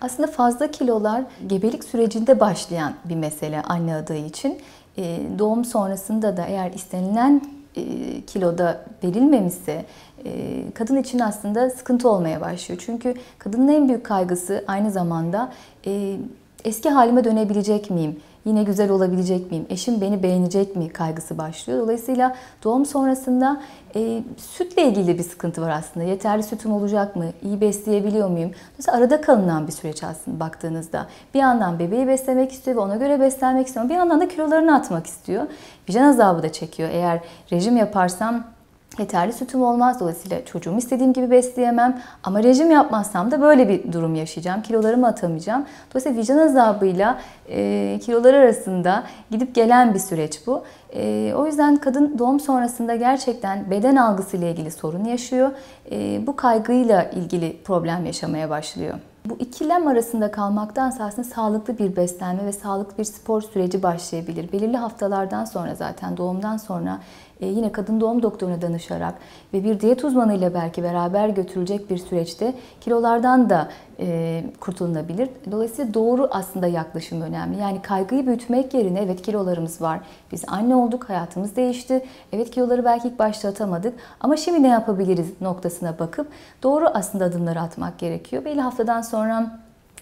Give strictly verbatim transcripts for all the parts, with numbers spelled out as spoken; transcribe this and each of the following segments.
Aslında fazla kilolar gebelik sürecinde başlayan bir mesele anne adayı için. Doğum sonrasında da eğer istenilen kiloda verilmemişse kadın için aslında sıkıntı olmaya başlıyor. Çünkü kadının en büyük kaygısı aynı zamanda eski halime dönebilecek miyim? Yine güzel olabilecek miyim? Eşim beni beğenecek mi? Kaygısı başlıyor. Dolayısıyla doğum sonrasında e, sütle ilgili bir sıkıntı var aslında. Yeterli sütüm olacak mı? İyi besleyebiliyor muyum? Mesela arada kalınan bir süreç aslında baktığınızda. Bir yandan bebeği beslemek istiyor ve ona göre beslenmek istiyor. Bir yandan da kilolarını atmak istiyor. Vicdan azabı da çekiyor. Eğer rejim yaparsam yeterli sütüm olmaz. Dolayısıyla çocuğumu istediğim gibi besleyemem. Ama rejim yapmazsam da böyle bir durum yaşayacağım. Kilolarımı atamayacağım. Dolayısıyla vicdan azabıyla e, kilolar arasında gidip gelen bir süreç bu. E, o yüzden kadın doğum sonrasında gerçekten beden algısıyla ilgili sorun yaşıyor. E, bu kaygıyla ilgili problem yaşamaya başlıyor. Bu ikilem arasında kalmaktansa aslında sağlıklı bir beslenme ve sağlıklı bir spor süreci başlayabilir. Belirli haftalardan sonra zaten doğumdan sonra yine kadın doğum doktoruna danışarak ve bir diyet uzmanıyla belki beraber götürülecek bir süreçte kilolardan da kurtulunabilir. Dolayısıyla doğru aslında yaklaşım önemli. Yani kaygıyı büyütmek yerine evet kilolarımız var, biz anne olduk, hayatımız değişti. Evet kiloları belki ilk başta atamadık ama şimdi ne yapabiliriz noktasına bakıp doğru aslında adımları atmak gerekiyor. Belli haftadan sonra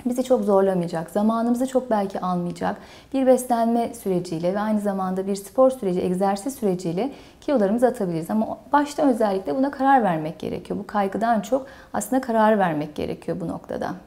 bizi çok zorlamayacak, zamanımızı çok belki almayacak bir beslenme süreciyle ve aynı zamanda bir spor süreci, egzersiz süreciyle kilolarımızı atabiliriz. Ama başta özellikle buna karar vermek gerekiyor. Bu kaygıdan çok aslında karar vermek gerekiyor bu noktada.